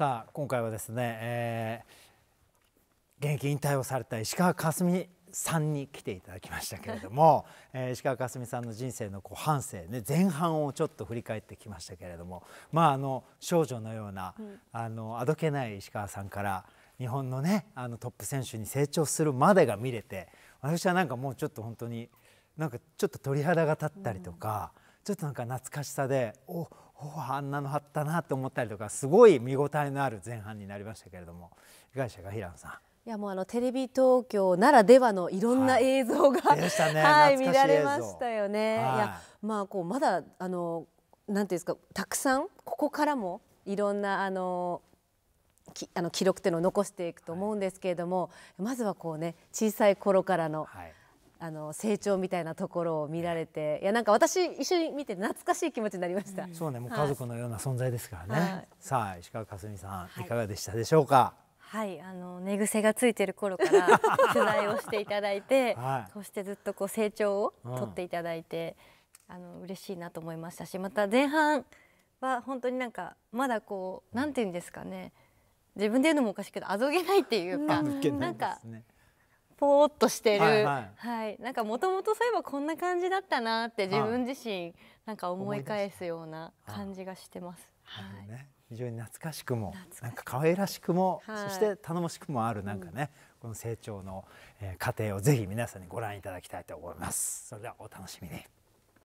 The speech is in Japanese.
さあ今回はですね、現役引退をされた石川佳純さんに来ていただきましたけれども石川佳純さんの人生のこう半生ね、前半をちょっと振り返ってきましたけれども、少女のようなあどけない石川さんから日本のねトップ選手に成長するまでが見れて、私はなんかもうちょっと本当になんかちょっと鳥肌が立ったりとか、ちょっとなんか懐かしさであんなのあったなと思ったりとか、すごい見応えのある前半になりましたけれども、いかがでしたか、平野さん。いやもうテレビ東京ならではのいろんな映像が、はい、見られましたよね。はい、いやこうまだなんていうんですか、たくさんここからもいろんな記録っていうのを残していくと思うんですけれども、はい、まずはこうね小さい頃からの、はい、成長みたいなところを見られて、いやなんか私一緒に見て懐かしい気持ちになりました。うん、そうね、もう家族のような存在ですからね。はい、さあ石川佳純さんいかがでしたでしょうか。はいはい、寝癖がついてる頃から取材をしていただいて、はい、そしてずっとこう成長をとっていただいて、嬉しいなと思いましたし、また前半は本当になんかまだこうなんていうんですかね、自分で言うのもおかしいけどあどけないっていうか、なんかぽーっとしてる、はい、なんかもともとそういえばこんな感じだったなって自分自身なんか思い返すような感じがしてます。はい。非常に懐かしくもなんか可愛らしくも、はい、そして頼もしくもあるなんかね、この成長の過程をぜひ皆さんにご覧いただきたいと思います。それではお楽しみに。